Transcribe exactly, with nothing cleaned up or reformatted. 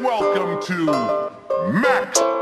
Welcome to Mac.